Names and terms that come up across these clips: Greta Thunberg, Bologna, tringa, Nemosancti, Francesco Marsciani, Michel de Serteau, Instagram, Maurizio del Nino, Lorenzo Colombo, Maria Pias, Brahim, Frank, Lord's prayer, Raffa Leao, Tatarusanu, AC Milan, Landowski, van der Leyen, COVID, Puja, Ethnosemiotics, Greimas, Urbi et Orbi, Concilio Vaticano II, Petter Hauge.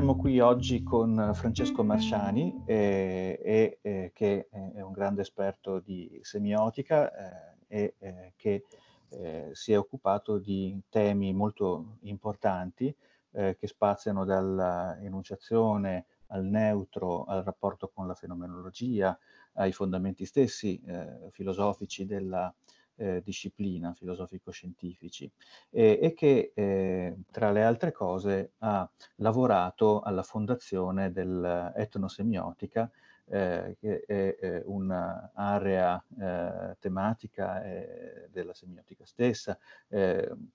saremo qui oggi con Francesco Marsciani, che è un grande esperto di semiotica che si è occupato di temi molto importanti che spaziano dall'enunciazione al neutro, al rapporto con la fenomenologia, ai fondamenti stessi filosofici della disciplina, filosofico-scientifici, e che tra le altre cose ha lavorato alla fondazione dell'etnosemiotica, che è un'area tematica della semiotica stessa,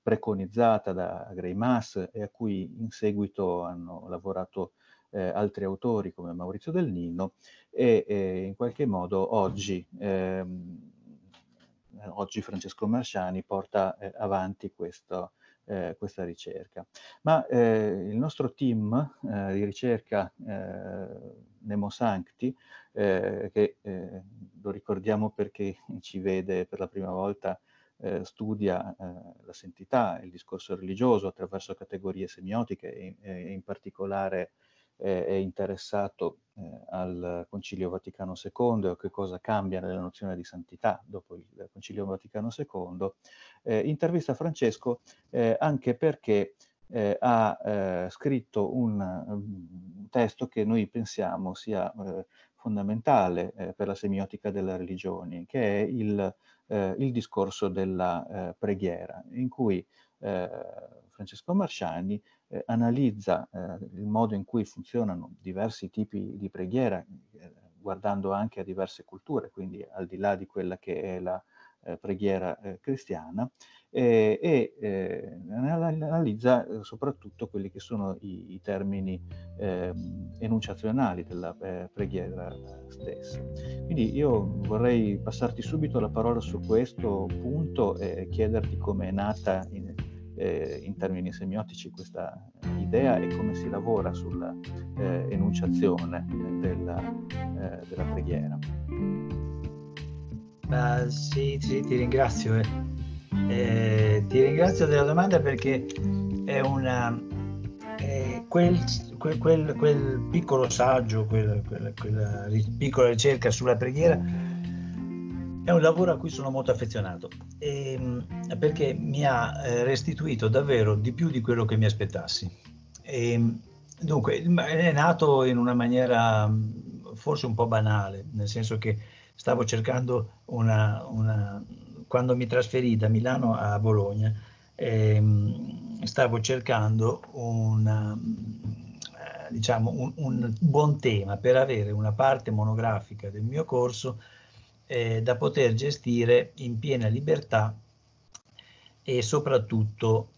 preconizzata da Greimas e a cui in seguito hanno lavorato altri autori come Maurizio del Nino, e in qualche modo oggi Francesco Marsciani porta avanti questa ricerca. Ma il nostro team di ricerca Nemosancti, che lo ricordiamo perché ci vede per la prima volta, studia la sentità e il discorso religioso attraverso categorie semiotiche e in particolare è interessato al Concilio Vaticano II, o che cosa cambia nella nozione di santità dopo il Concilio Vaticano II, intervista Francesco anche perché ha scritto un testo che noi pensiamo sia fondamentale per la semiotica delle religioni, che è il discorso della preghiera, in cui Francesco Marsciani analizza il modo in cui funzionano diversi tipi di preghiera, guardando anche a diverse culture, quindi al di là di quella che è la preghiera cristiana, e analizza soprattutto quelli che sono i termini enunciazionali della preghiera stessa. Quindi io vorrei passarti subito la parola su questo punto e chiederti come è nata in termini semiotici questa idea e come si lavora sulla enunciazione della preghiera. Sì, ti ringrazio. Ti ringrazio della domanda, perché è quel piccolo saggio, quella piccola ricerca sulla preghiera è un lavoro a cui sono molto affezionato, perché mi ha restituito davvero di più di quello che mi aspettassi. Dunque, è nato in una maniera forse un po' banale, nel senso che stavo cercando quando mi trasferii da Milano a Bologna, stavo cercando un buon tema per avere una parte monografica del mio corso da poter gestire in piena libertà e soprattutto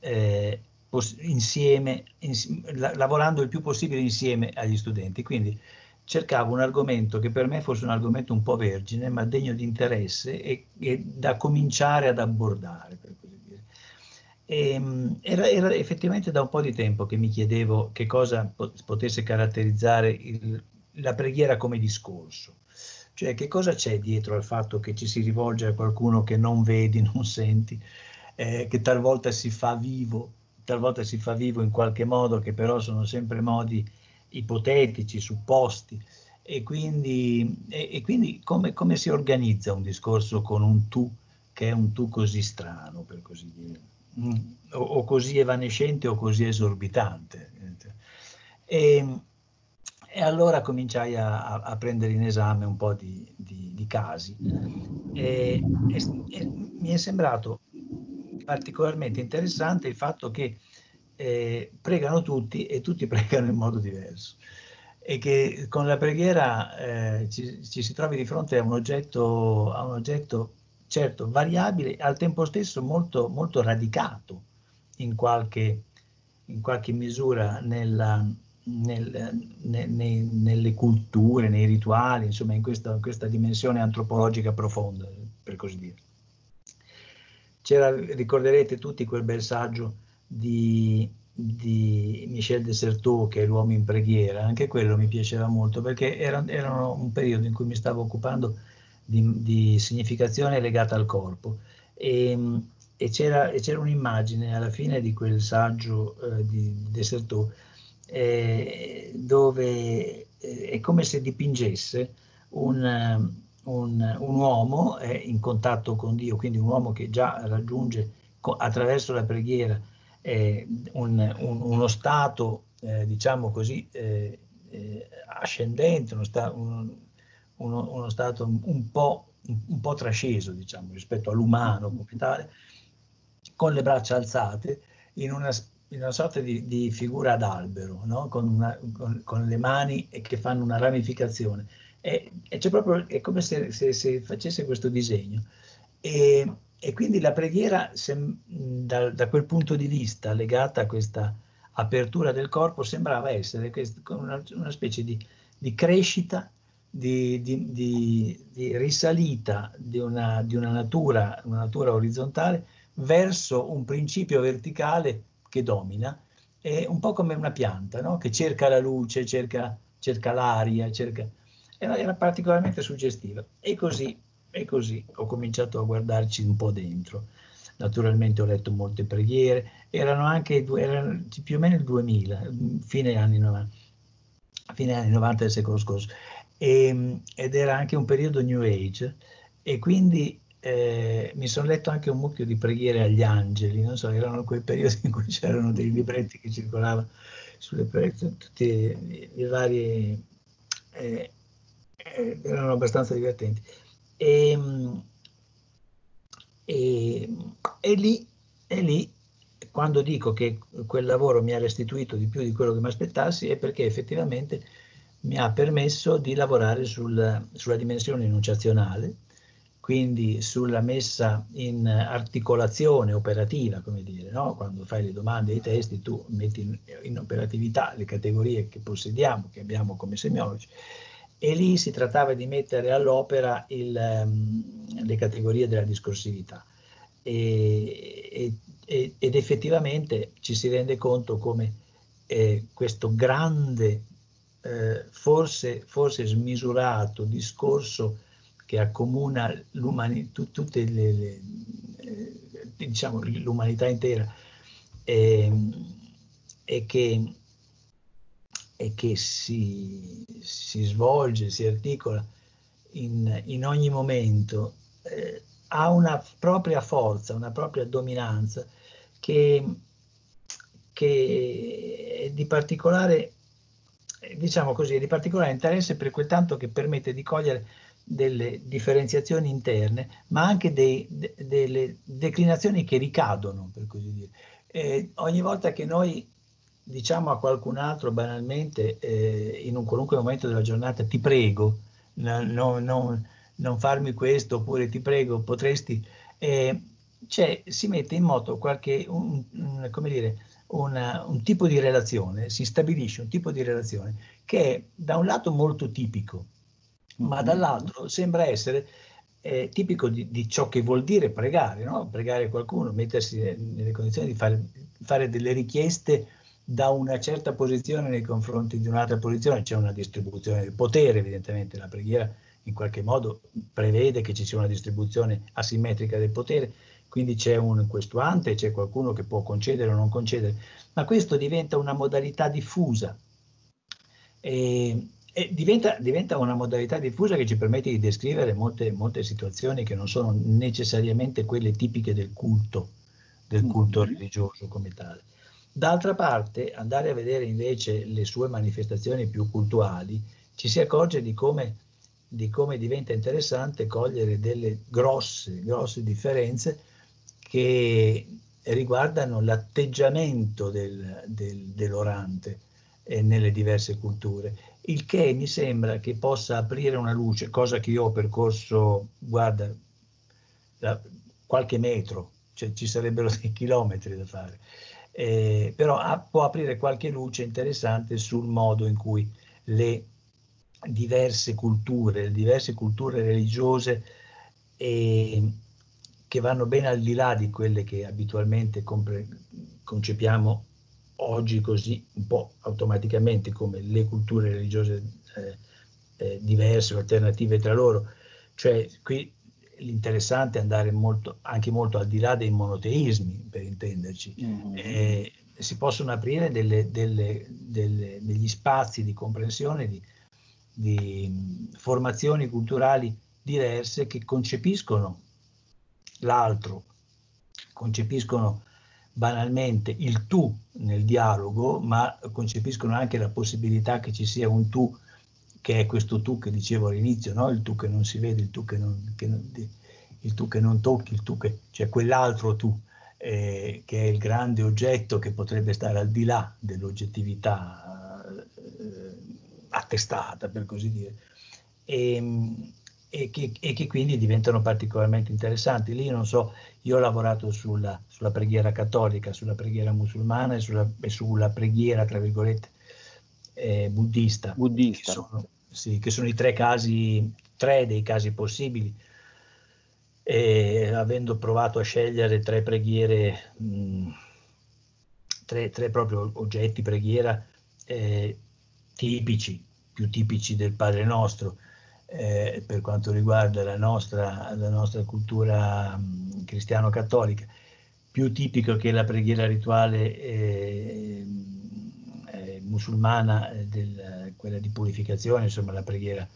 lavorando il più possibile insieme agli studenti. Quindi cercavo un argomento che per me fosse un argomento un po' vergine, ma degno di interesse e da cominciare ad abbordare, per così dire. Era effettivamente da un po' di tempo che mi chiedevo che cosa potesse caratterizzare la preghiera come discorso. Cioè, che cosa c'è dietro al fatto che ci si rivolge a qualcuno che non vedi, non senti, che talvolta si fa vivo in qualche modo, che però sono sempre modi ipotetici, supposti, e quindi come si organizza un discorso con un tu, che è un tu così strano, per così dire, o così evanescente o così esorbitante. E allora cominciai a prendere in esame un po' di casi, e mi è sembrato particolarmente interessante il fatto che pregano tutti e tutti pregano in modo diverso, e che con la preghiera ci si trovi di fronte a un oggetto certo variabile, al tempo stesso molto, molto radicato in qualche misura nelle culture, nei rituali, insomma in questa dimensione antropologica profonda, per così dire. Ricorderete tutti quel bel saggio di Michel de Serteau, che è l'uomo in preghiera. Anche quello mi piaceva molto, perché era un periodo in cui mi stavo occupando di significazione legata al corpo, e c'era un'immagine alla fine di quel saggio di de Serteau dove è come se dipingesse un uomo in contatto con Dio, quindi un uomo che già raggiunge attraverso la preghiera uno stato, diciamo così, ascendente, uno stato un po' trasceso, diciamo, rispetto all'umano, con le braccia alzate, in una sorta di figura ad albero, no? Con le mani che fanno una ramificazione. C'è proprio, è come se facesse questo disegno. E quindi la preghiera, da quel punto di vista, legata a questa apertura del corpo, sembrava essere una specie di crescita, di risalita di una natura, orizzontale verso un principio verticale che domina. È un po' come una pianta, no? Che cerca la luce, cerca l'aria, era particolarmente suggestiva. E così ho cominciato a guardarci un po' dentro. Naturalmente ho letto molte preghiere, erano più o meno il 2000, fine anni 90 del secolo scorso, ed era anche un periodo New Age, e quindi mi sono letto anche un mucchio di preghiere agli angeli, non so, erano quei periodi in cui c'erano dei libretti che circolavano sulle preghiere, tutte le varie, erano abbastanza divertenti. E lì, quando dico che quel lavoro mi ha restituito di più di quello che mi aspettassi, è perché effettivamente mi ha permesso di lavorare sulla dimensione enunciazionale, quindi sulla messa in articolazione operativa, come dire, no? Quando fai le domande ai testi, tu metti in operatività le categorie che possediamo, che abbiamo come semiologi, e lì si trattava di mettere all'opera le categorie della discorsività, ed effettivamente ci si rende conto come questo grande, forse smisurato discorso che accomuna diciamo, l'umanità intera, e che si svolge, si articola in ogni momento, ha una propria forza, una propria dominanza che è di particolare, diciamo così, è di particolare interesse, per quel tanto che permette di cogliere delle differenziazioni interne, ma anche delle declinazioni che ricadono, per così dire. Ogni volta che noi diciamo a qualcun altro banalmente, in un qualunque momento della giornata, ti prego, non farmi questo, oppure ti prego, potresti, si mette in moto un tipo di relazione, si stabilisce un tipo di relazione che è da un lato molto tipico, ma dall'altro sembra essere tipico di ciò che vuol dire pregare, no? Pregare qualcuno, mettersi nelle condizioni di fare delle richieste da una certa posizione nei confronti di un'altra posizione. C'è una distribuzione del potere, evidentemente la preghiera in qualche modo prevede che ci sia una distribuzione asimmetrica del potere, quindi c'è un questuante, c'è qualcuno che può concedere o non concedere, ma questo diventa una modalità diffusa, e diventa una modalità diffusa che ci permette di descrivere molte situazioni che non sono necessariamente quelle tipiche del culto religioso come tale. D'altra parte, andare a vedere invece le sue manifestazioni più cultuali, ci si accorge di come diventa interessante cogliere delle grosse differenze che riguardano l'atteggiamento dell'orante nelle diverse culture, il che mi sembra che possa aprire una luce, cosa che io ho percorso, guarda, qualche metro, cioè ci sarebbero dei chilometri da fare. Però può aprire qualche luce interessante sul modo in cui le diverse culture religiose, che vanno ben al di là di quelle che abitualmente concepiamo oggi così un po' automaticamente come le culture religiose diverse o alternative tra loro, cioè qui l'interessante è andare anche molto al di là dei monoteismi, per intenderci, si possono aprire degli spazi di comprensione, di formazioni culturali diverse che concepiscono l'altro, concepiscono banalmente il tu nel dialogo, ma concepiscono anche la possibilità che ci sia un tu, che è questo tu che dicevo all'inizio, no? Il tu che non si vede, il tu che non tocchi, il tu che, cioè quell'altro tu, che è il grande oggetto che potrebbe stare al di là dell'oggettività attestata, per così dire, e che quindi diventano particolarmente interessanti. Lì non so, io ho lavorato sulla preghiera cattolica, sulla preghiera musulmana e sulla preghiera, tra virgolette, buddista. Che sono i tre dei casi possibili. E avendo provato a scegliere tre preghiere, tre proprio oggetti preghiera tipici, più tipici del Padre Nostro, per quanto riguarda la nostra cultura cristiano-cattolica, più tipico che la preghiera rituale musulmana, quella di purificazione, insomma la preghiera,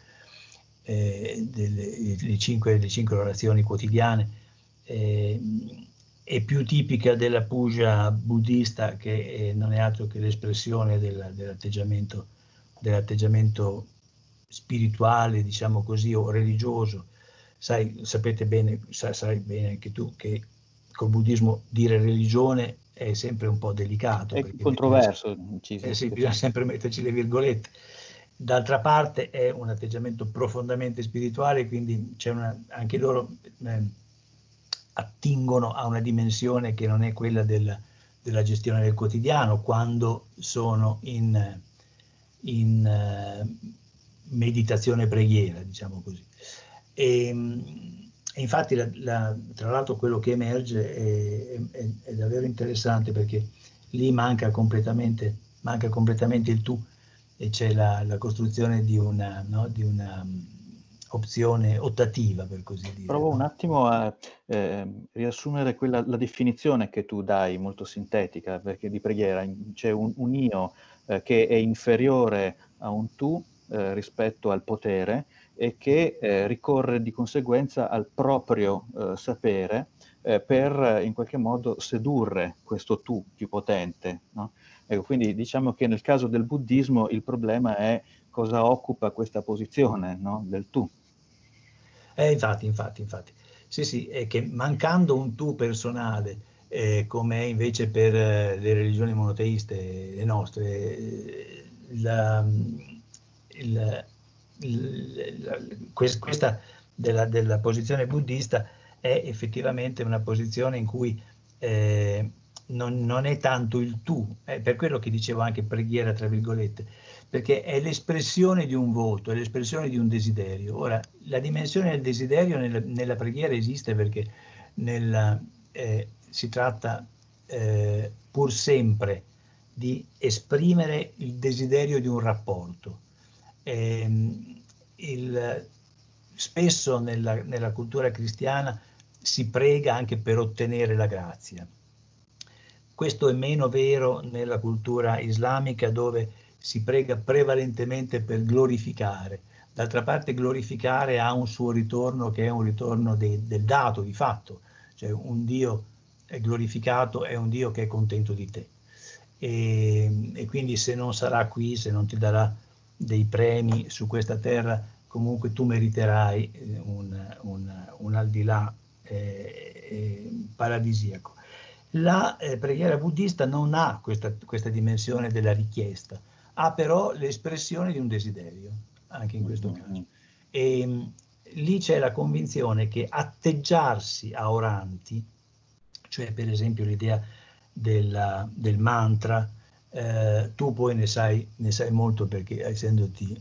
le cinque orazioni quotidiane, è più tipica della puja buddista, che non è altro che l'espressione dell'atteggiamento spirituale, diciamo così, o religioso. Sai bene anche tu che col buddismo dire religione è sempre un po' delicato, è controverso, bisogna sempre metterci le virgolette. D'altra parte è un atteggiamento profondamente spirituale, quindi anche loro attingono a una dimensione che non è quella della gestione del quotidiano, quando sono in meditazione e preghiera, diciamo così. E infatti, tra l'altro, quello che emerge è davvero interessante, perché lì manca completamente il tu, e c'è la costruzione di una opzione ottativa, per così dire. Provo un attimo a riassumere la definizione che tu dai, molto sintetica, perché di preghiera c'è un io che è inferiore a un tu rispetto al potere, e che ricorre di conseguenza al proprio sapere per in qualche modo sedurre questo tu più potente, no? Ecco, quindi diciamo che nel caso del buddismo il problema è cosa occupa questa posizione, no? Del tu. Infatti. Sì, è che mancando un tu personale, come è invece per le religioni monoteiste, le nostre, questa della posizione buddista è effettivamente una posizione in cui non è tanto il tu, per quello che dicevo anche preghiera, tra virgolette, perché è l'espressione di un voto, è l'espressione di un desiderio. Ora, la dimensione del desiderio nella preghiera esiste, perché si tratta pur sempre di esprimere il desiderio di un rapporto. Spesso nella cultura cristiana si prega anche per ottenere la grazia. Questo è meno vero nella cultura islamica, dove si prega prevalentemente per glorificare. D'altra parte glorificare ha un suo ritorno, che è un ritorno del dato, di fatto. Cioè un Dio è glorificato, è un Dio che è contento di te. E quindi se non sarà qui, se non ti darà dei premi su questa terra, comunque tu meriterai un al di là paradisiaco. La preghiera buddista non ha questa dimensione della richiesta, ha però l'espressione di un desiderio, anche in questo caso. E lì c'è la convinzione che atteggiarsi a oranti, cioè per esempio l'idea del mantra, tu poi ne sai molto, perché essendoti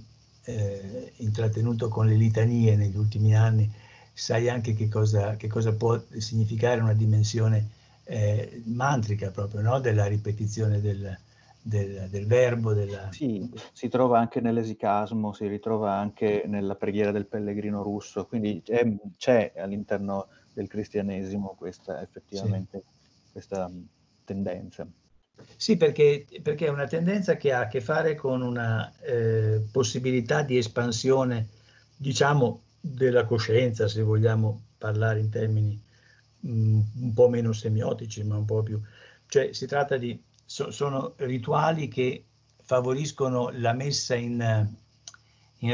intrattenuto con le litanie negli ultimi anni, sai anche che cosa può significare una dimensione mantrica, proprio, no? Della ripetizione del verbo. Sì, si trova anche nell'esicasmo, si ritrova anche nella preghiera del pellegrino russo, quindi c'è all'interno del cristianesimo questa tendenza. Sì, perché è una tendenza che ha a che fare con una possibilità di espansione, diciamo, della coscienza, se vogliamo parlare in termini un po' meno semiotici, ma un po' più. Cioè si tratta di, sono rituali che favoriscono la messa in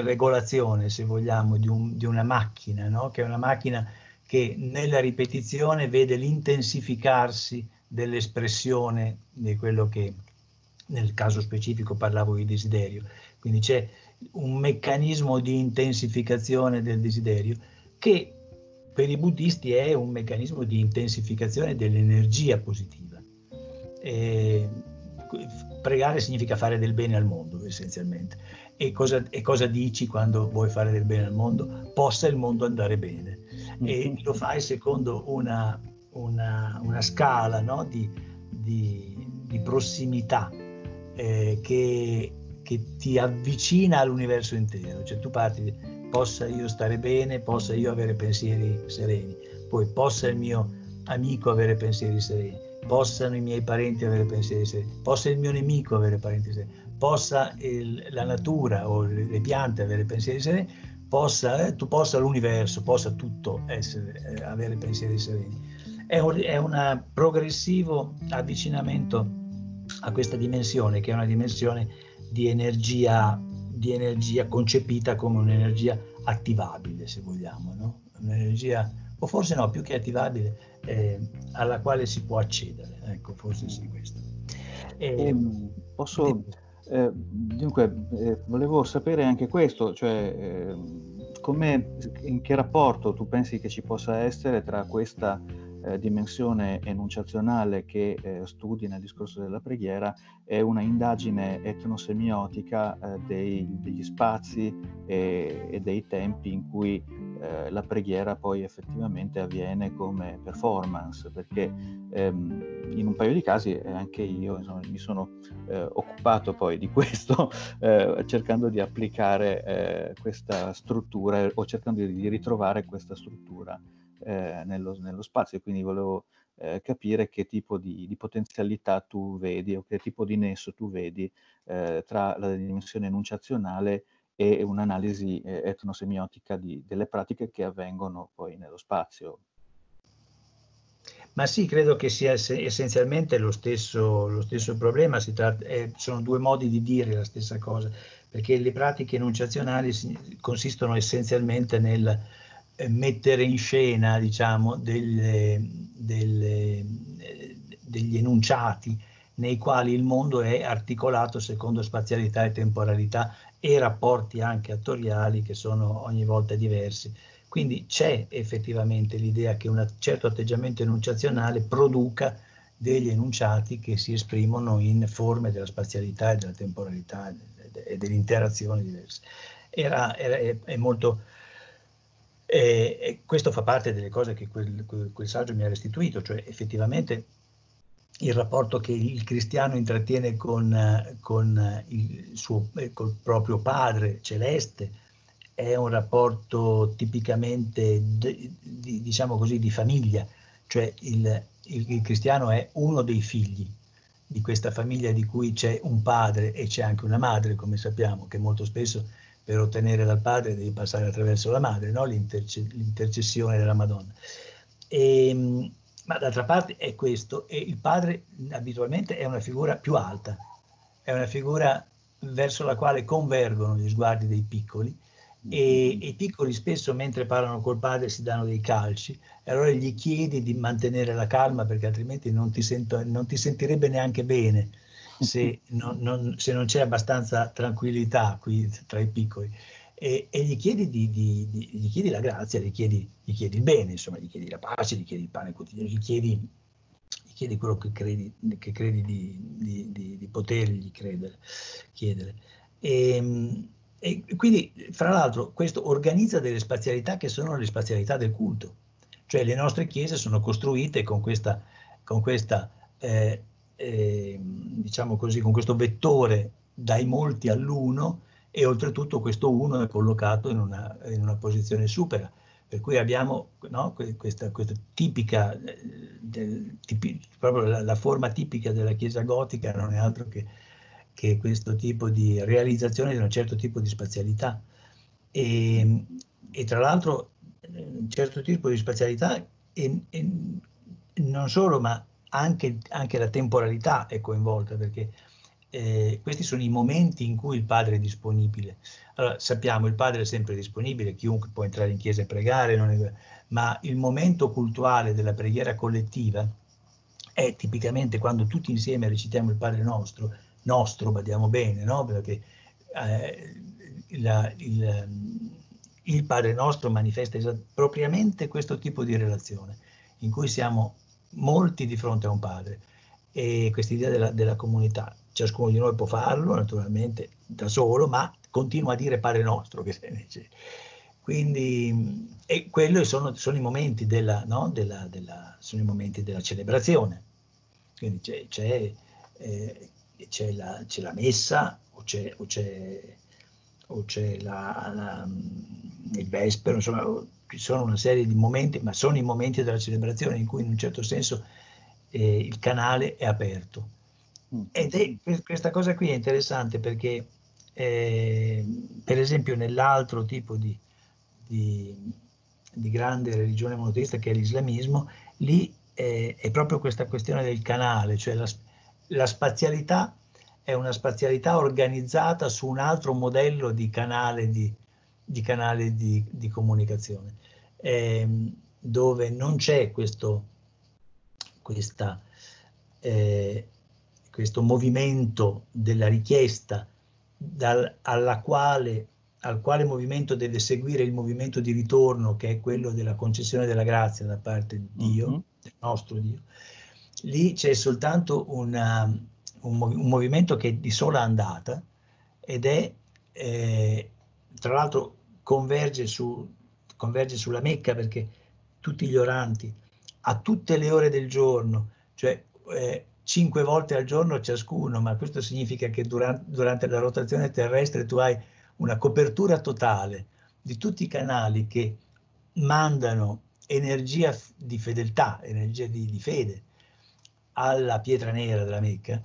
regolazione, se vogliamo, di una macchina, no? Che è una macchina che nella ripetizione vede l'intensificarsi dell'espressione di quello che nel caso specifico parlavo di desiderio. Quindi c'è un meccanismo di intensificazione del desiderio che per i buddisti è un meccanismo di intensificazione dell'energia positiva. Pregare significa fare del bene al mondo, essenzialmente. E cosa dici quando vuoi fare del bene al mondo? Possa il mondo andare bene. E lo fai secondo una scala, no? di prossimità che ti avvicina all'universo intero. Cioè tu parti, possa io stare bene, possa io avere pensieri sereni, poi possa il mio amico avere pensieri sereni, possano i miei parenti avere pensieri sereni, possa il mio nemico avere parenti sereni, possa la natura o le piante avere pensieri sereni, possa l'universo, possa tutto avere pensieri sereni. È un progressivo avvicinamento a questa dimensione, che è una dimensione di energia concepita come un'energia attivabile, se vogliamo, no? Un'energia, o forse no, più che attivabile, alla quale si può accedere, ecco, forse sì, questo. Dunque, volevo sapere anche questo, cioè in che rapporto tu pensi che ci possa essere tra questa dimensione enunciazionale che studi nel discorso della preghiera è una indagine etnosemiotica degli spazi e dei tempi in cui la preghiera poi effettivamente avviene come performance, perché in un paio di casi anche io, insomma, mi sono occupato poi di questo, cercando di applicare questa struttura o cercando di ritrovare questa struttura nello spazio, quindi volevo capire che tipo di potenzialità tu vedi o che tipo di nesso tu vedi tra la dimensione enunciazionale e un'analisi etnosemiotica delle pratiche che avvengono poi nello spazio. Ma sì, credo che sia essenzialmente lo stesso problema, sono due modi di dire la stessa cosa, perché le pratiche enunciazionali consistono essenzialmente nel mettere in scena, diciamo, degli enunciati nei quali il mondo è articolato secondo spazialità e temporalità e rapporti anche attoriali che sono ogni volta diversi. Quindi c'è effettivamente l'idea che un certo atteggiamento enunciazionale produca degli enunciati che si esprimono in forme della spazialità e della temporalità e delle interazioni diverse. È molto... E questo fa parte delle cose che quel saggio mi ha restituito, cioè effettivamente il rapporto che il cristiano intrattiene col proprio padre celeste è un rapporto tipicamente diciamo così di famiglia, cioè il cristiano è uno dei figli di questa famiglia di cui c'è un padre e c'è anche una madre, come sappiamo, che molto spesso per ottenere dal padre devi passare attraverso la madre, no? L'intercessione della Madonna. Ma d'altra parte è questo, e il padre abitualmente è una figura più alta, è una figura verso la quale convergono gli sguardi dei piccoli, e i piccoli spesso mentre parlano col padre si danno dei calci, e allora gli chiedi di mantenere la calma perché altrimenti non ti sentirebbe neanche bene. Se non c'è abbastanza tranquillità qui tra i piccoli, e gli chiedi gli chiedi la grazia, gli chiedi il bene, insomma, gli chiedi la pace, gli chiedi il pane quotidiano, gli chiedi quello che credi di potergli chiedere. E quindi, fra l'altro, questo organizza delle spazialità che sono le spazialità del culto, cioè le nostre chiese sono costruite con questo vettore dai molti all'1, e oltretutto questo 1 è collocato in una posizione supera, per cui abbiamo, no, questa tipica proprio la forma tipica della Chiesa gotica non è altro che questo tipo di realizzazione di un certo tipo di spazialità e tra l'altro un certo tipo di spazialità e non solo, ma anche la temporalità è coinvolta, perché questi sono i momenti in cui il padre è disponibile. Allora, sappiamo, il padre è sempre disponibile, chiunque può entrare in chiesa e pregare, ma il momento cultuale della preghiera collettiva è tipicamente quando tutti insieme recitiamo il Padre Nostro, badiamo bene, no? Perché il Padre Nostro manifesta propriamente questo tipo di relazione, in cui siamo molti di fronte a un padre, e questa idea della comunità. Ciascuno di noi può farlo, naturalmente, da solo, ma continua a dire Padre Nostro. Quindi, e quelli sono i momenti sono i momenti della celebrazione. Quindi c'è la messa, o c'è il vespero, insomma, ci sono una serie di momenti, ma sono i momenti della celebrazione in cui in un certo senso il canale è aperto. Questa cosa qui è interessante perché, per esempio, nell'altro tipo di grande religione monoteista che è l'islamismo, lì è proprio questa questione del canale, cioè la spazialità è una spazialità organizzata su un altro modello di canale di comunicazione, dove non c'è questo movimento della richiesta al quale movimento deve seguire il movimento di ritorno, che è quello della concessione della grazia da parte di Dio, del nostro Dio. Lì c'è soltanto un movimento che è di sola andata ed è, tra l'altro, converge sulla Mecca, perché tutti gli oranti, a tutte le ore del giorno, cioè 5 volte al giorno ciascuno, ma questo significa che durante la rotazione terrestre tu hai una copertura totale di tutti i canali che mandano energia di fedeltà, energia di fede alla pietra nera della Mecca,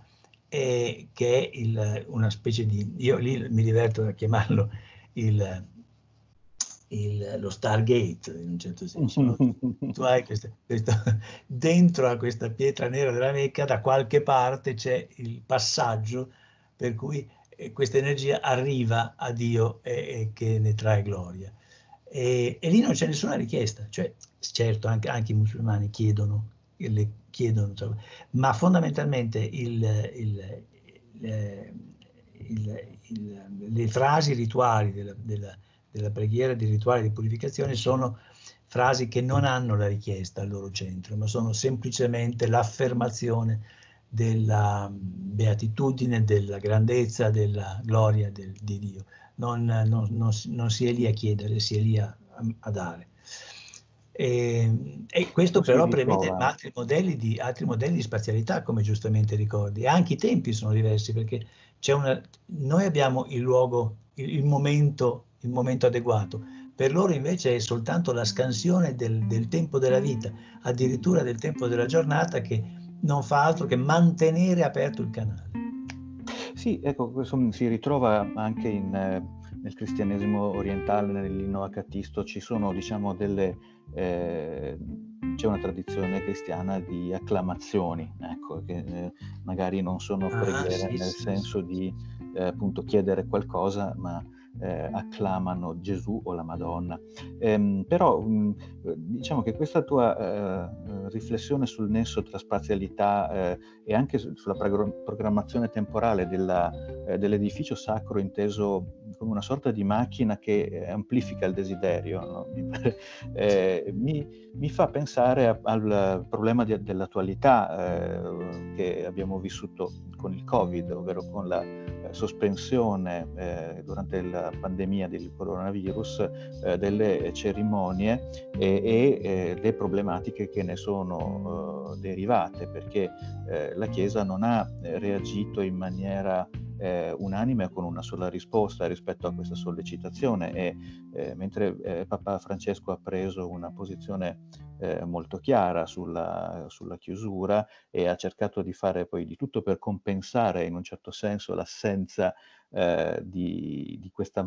che è una specie di, io lì mi diverto a chiamarlo lo Stargate, in un certo senso. Tu hai dentro a questa pietra nera della Mecca, da qualche parte c'è il passaggio per cui questa energia arriva a Dio e che ne trae gloria. E lì non c'è nessuna richiesta, cioè certo anche i musulmani chiedono, cioè, ma fondamentalmente le frasi rituali della preghiera, di rituale di purificazione, sono frasi che non hanno la richiesta al loro centro, ma sono semplicemente l'affermazione della beatitudine, della grandezza, della gloria di Dio. Non si è lì a chiedere, si è lì a dare. E questo però prevede altri modelli di spazialità, come giustamente ricordi, e anche i tempi sono diversi, perché noi abbiamo il luogo, il momento adeguato. Per loro invece è soltanto la scansione del tempo della vita, addirittura del tempo della giornata, che non fa altro che mantenere aperto il canale. Sì, ecco, questo si ritrova anche nel cristianesimo orientale, nell'innovacatismo. Ci sono, diciamo, c'è una tradizione cristiana di acclamazioni, ecco, che magari non sono preghiere senso di appunto chiedere qualcosa, ma acclamano Gesù o la Madonna. Però diciamo che questa tua riflessione sul nesso tra spazialità e anche sulla programmazione temporale dell'edificio sacro, inteso come una sorta di macchina che amplifica il desiderio, no? Mi fa pensare al problema dell'attualità che abbiamo vissuto con il Covid, ovvero con la sospensione durante la pandemia del coronavirus delle cerimonie e le problematiche che ne sono derivate, perché la Chiesa non ha reagito in maniera unanime con una sola risposta rispetto a questa sollecitazione e mentre Papa Francesco ha preso una posizione molto chiara sulla chiusura e ha cercato di fare poi di tutto per compensare in un certo senso l'assenza di questa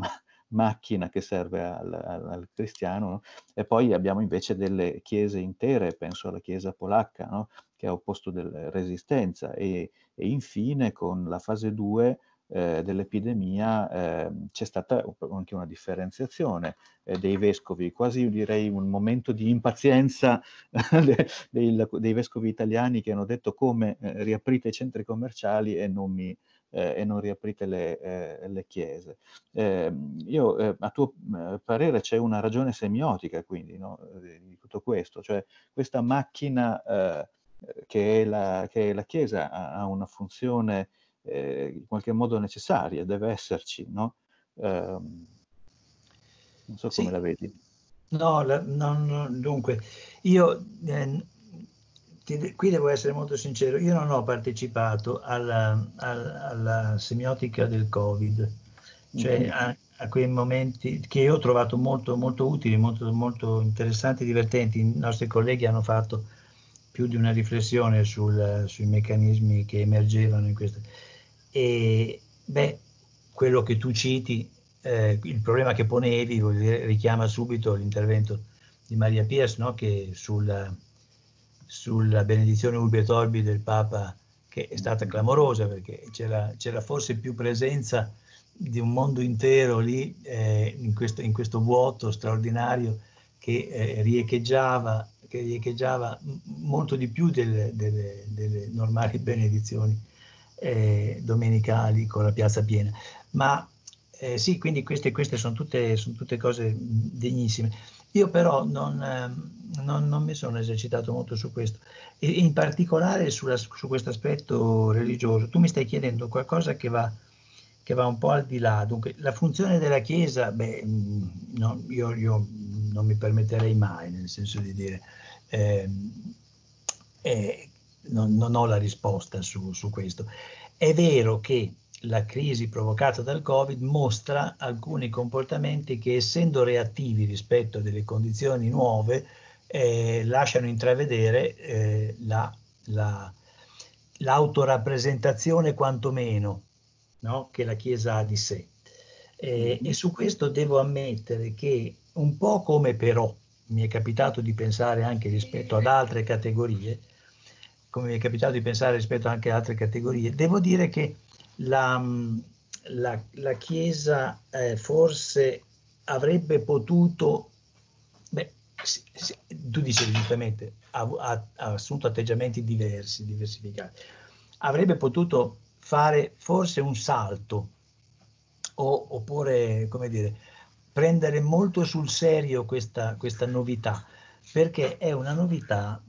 macchina che serve al cristiano, no? E poi abbiamo invece delle chiese intere, penso alla chiesa polacca, no? Che ha opposto della resistenza e infine con la fase 2 dell'epidemia c'è stata anche una differenziazione dei vescovi, quasi direi un momento di impazienza dei vescovi italiani che hanno detto come riaprite i centri commerciali e non riaprite le chiese. A tuo parere c'è una ragione semiotica quindi, no? Di tutto questo, cioè questa macchina che è la Chiesa ha una funzione in qualche modo necessaria, deve esserci, no? Non so come la vedi. No, dunque, io qui devo essere molto sincero, io non ho partecipato alla semiotica del Covid, cioè a quei momenti che io ho trovato molto, molto utili, molto, molto interessanti, divertenti. I nostri colleghi hanno fatto più di una riflessione sui meccanismi che emergevano in questo. E quello che tu citi, il problema che ponevi, richiama subito l'intervento di Maria Pias, no? Che sulla benedizione Urbi et Orbi del Papa, che è stata clamorosa perché c'era forse più presenza di un mondo intero lì in questo vuoto straordinario che riecheggiava molto di più delle normali benedizioni domenicali con la piazza piena. Ma sì, quindi queste sono tutte cose degnissime. Io però non mi sono esercitato molto su questo, e in particolare su questo aspetto religioso. Tu mi stai chiedendo qualcosa che va un po' al di là. Dunque, la funzione della Chiesa, no, io non mi permetterei mai, nel senso di dire, non ho la risposta su questo. È vero che la crisi provocata dal Covid mostra alcuni comportamenti che, essendo reattivi rispetto a delle condizioni nuove, lasciano intravedere l'autorappresentazione quantomeno, no? Che la Chiesa ha di sé. E su questo devo ammettere che, un po' come però mi è capitato di pensare anche rispetto ad altre categorie, devo dire che la Chiesa forse avrebbe potuto, tu dicevi giustamente, ha assunto atteggiamenti diversi, diversificati, avrebbe potuto fare forse un salto, oppure, come dire, prendere molto sul serio questa novità, perché è una novità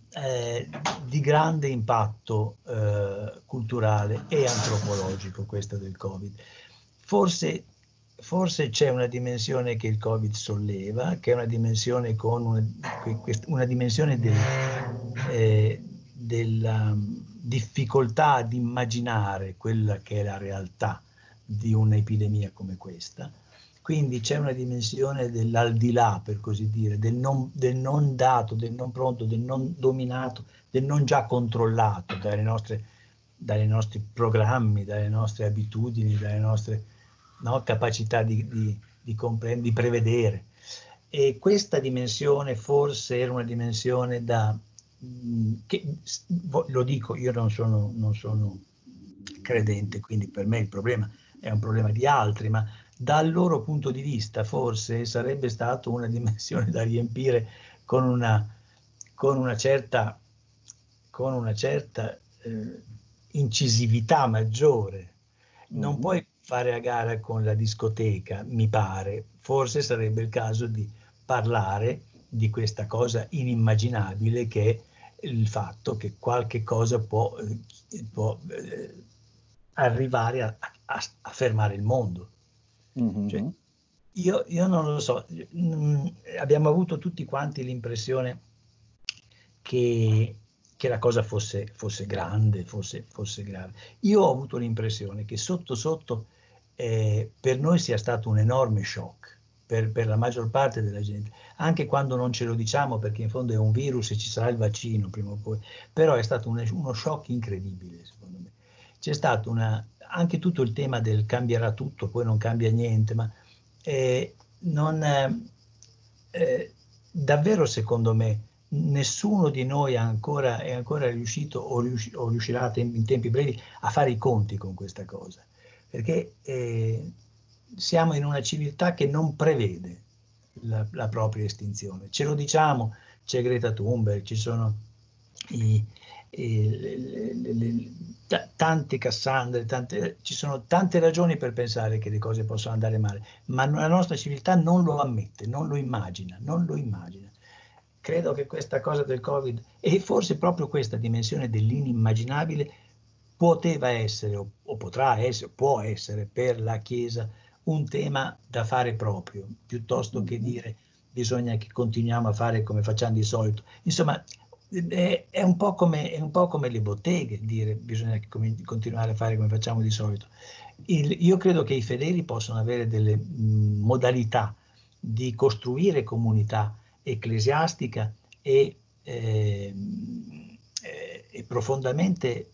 di grande impatto culturale e antropologico, questa del Covid. Forse c'è una dimensione che il Covid solleva, che è una dimensione della difficoltà ad immaginare quella che è la realtà di un'epidemia come questa. Quindi c'è una dimensione dell'aldilà, per così dire, del non dato, del non pronto, del non dominato, del non già controllato dai nostri programmi, dalle nostre abitudini, dalle nostre capacità di comprendere, di prevedere. E questa dimensione forse era una dimensione che, lo dico, io non sono credente, quindi per me il problema è un problema di altri, ma dal loro punto di vista forse sarebbe stata una dimensione da riempire con una certa incisività maggiore. Non puoi fare a gara con la discoteca, mi pare. Forse sarebbe il caso di parlare di questa cosa inimmaginabile che è il fatto che qualche cosa può arrivare a fermare il mondo. Mm-hmm. Cioè, io non lo so, abbiamo avuto tutti quanti l'impressione che che la cosa fosse grande, fosse grave. Io ho avuto l'impressione che sotto sotto per noi sia stato un enorme shock, per la maggior parte della gente, anche quando non ce lo diciamo, perché in fondo è un virus e ci sarà il vaccino prima o poi, però è stato uno shock incredibile, secondo me. C'è stato anche tutto il tema del cambierà tutto, poi non cambia niente, ma davvero secondo me nessuno di noi è ancora riuscito o riuscirà in tempi brevi a fare i conti con questa cosa, perché siamo in una civiltà che non prevede la propria estinzione. Ce lo diciamo, c'è Greta Thunberg, ci sono tante Cassandre, ci sono tante ragioni per pensare che le cose possono andare male, ma la nostra civiltà non lo ammette, non lo immagina. Credo che questa cosa del Covid, e forse proprio questa dimensione dell'inimmaginabile, poteva essere o potrà essere, può essere per la Chiesa un tema da fare proprio, piuttosto che dire bisogna che continuiamo a fare come facciamo di solito. Insomma, è un po' come le botteghe, dire bisogna continuare a fare come facciamo di solito. Io credo che i fedeli possano avere delle modalità di costruire comunità ecclesiastica e profondamente,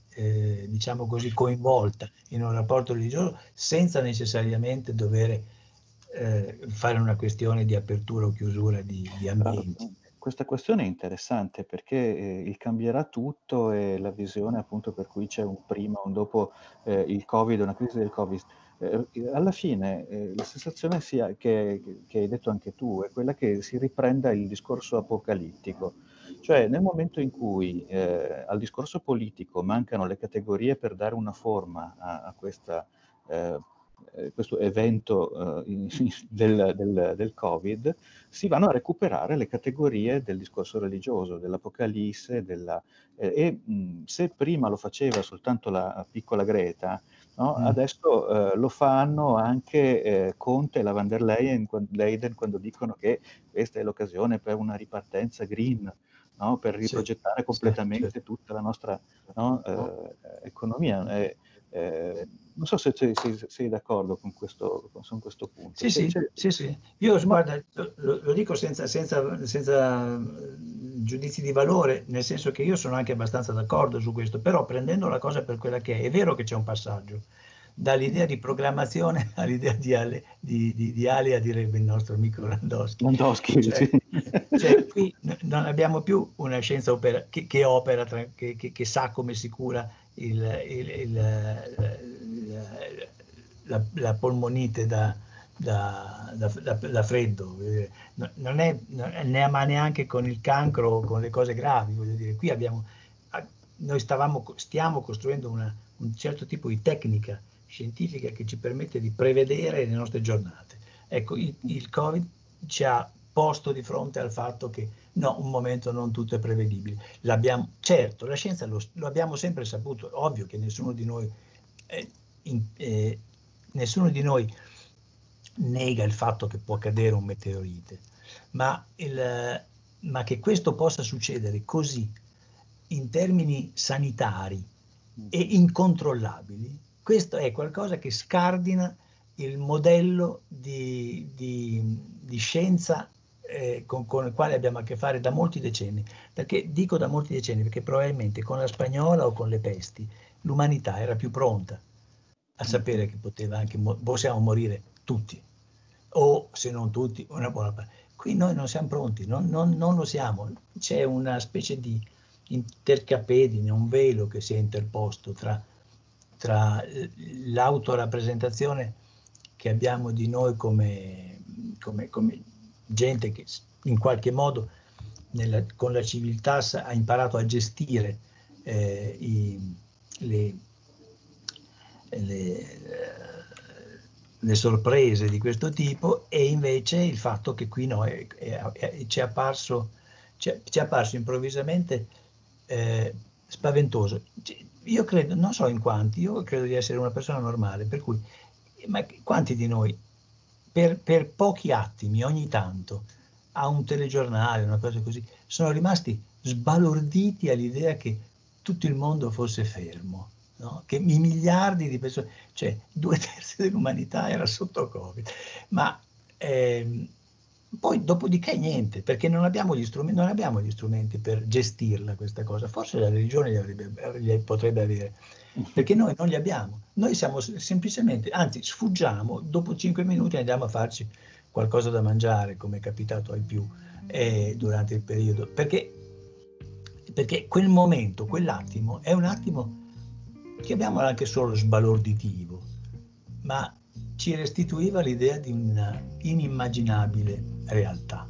diciamo così, coinvolta in un rapporto religioso, senza necessariamente dover fare una questione di apertura o chiusura di ambienti. Questa questione è interessante, perché il cambierà tutto e la visione appunto per cui c'è un prima, un dopo il Covid, una crisi del Covid. Alla fine la sensazione sia che hai detto anche tu è quella che si riprenda il discorso apocalittico, cioè nel momento in cui al discorso politico mancano le categorie per dare una forma a questo evento del Covid, si vanno a recuperare le categorie del discorso religioso, dell'Apocalisse, se prima lo faceva soltanto la piccola Greta, no? Adesso lo fanno anche Conte e la van der Leyen quando dicono che questa è l'occasione per una ripartenza green, no? Per riprogettare completamente tutta la nostra economia. Non so se sei d'accordo con questo punto. Sì. Io guarda, lo dico senza giudizi di valore, nel senso che io sono anche abbastanza d'accordo su questo, però prendendo la cosa per quella che è vero che c'è un passaggio dall'idea di programmazione all'idea di alea, direbbe il nostro amico Landowski. Cioè, qui non abbiamo più una scienza che sa come si cura la polmonite da freddo, ma neanche con il cancro o con le cose gravi, voglio dire. Qui stiamo costruendo un certo tipo di tecnica scientifica che ci permette di prevedere le nostre giornate. Ecco, il Covid ci ha posto di fronte al fatto che un momento non tutto è prevedibile. Certo, la scienza lo abbiamo sempre saputo, ovvio che nessuno di noi nega il fatto che può cadere un meteorite, ma che questo possa succedere così in termini sanitari e incontrollabili, questo è qualcosa che scardina il modello di scienza con il quale abbiamo a che fare da molti decenni. Perché dico da molti decenni? Perché probabilmente con la spagnola o con le pesti l'umanità era più pronta a sapere che possiamo morire tutti, o se non tutti una buona parte. Qui noi non siamo pronti, non lo siamo. C'è una specie di intercapedine, un velo che si è interposto tra l'autorappresentazione che abbiamo di noi come gente che in qualche modo con la civiltà ha imparato a gestire le sorprese di questo tipo, e invece il fatto che qui no, ci è apparso improvvisamente spaventoso. Io credo, non so in quanti, io credo di essere una persona normale, per cui, ma quanti di noi per pochi attimi ogni tanto a un telegiornale, una cosa così, sono rimasti sbalorditi all'idea che tutto il mondo fosse fermo, no? Che i miliardi di persone, cioè 2/3 dell'umanità era sotto Covid, ma poi dopodiché niente, perché non abbiamo gli strumenti per gestirla questa cosa. Forse la religione potrebbe avere, perché noi non li abbiamo. Noi siamo semplicemente, anzi sfuggiamo, dopo 5 minuti andiamo a farci qualcosa da mangiare, come è capitato ai più durante il periodo, perché quel momento, quell'attimo è un attimo, chiamiamolo anche solo sbalorditivo, ma ci restituiva l'idea di una inimmaginabile realtà.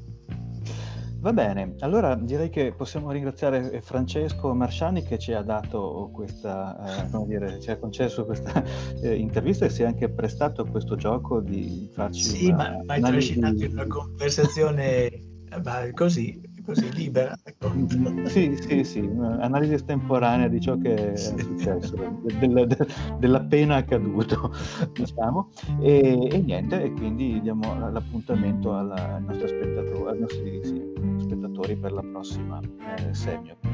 Va bene, allora direi che possiamo ringraziare Francesco Marsciani che ci ha dato questa, ci ha concesso questa intervista e si è anche prestato a questo gioco di farci ma hai trascinato in una conversazione così libera. Sì, un'analisi estemporanea di ciò che è successo, dell'appena accaduto, diciamo, e niente, e quindi diamo l'appuntamento ai nostri spettatori per la prossima Semio.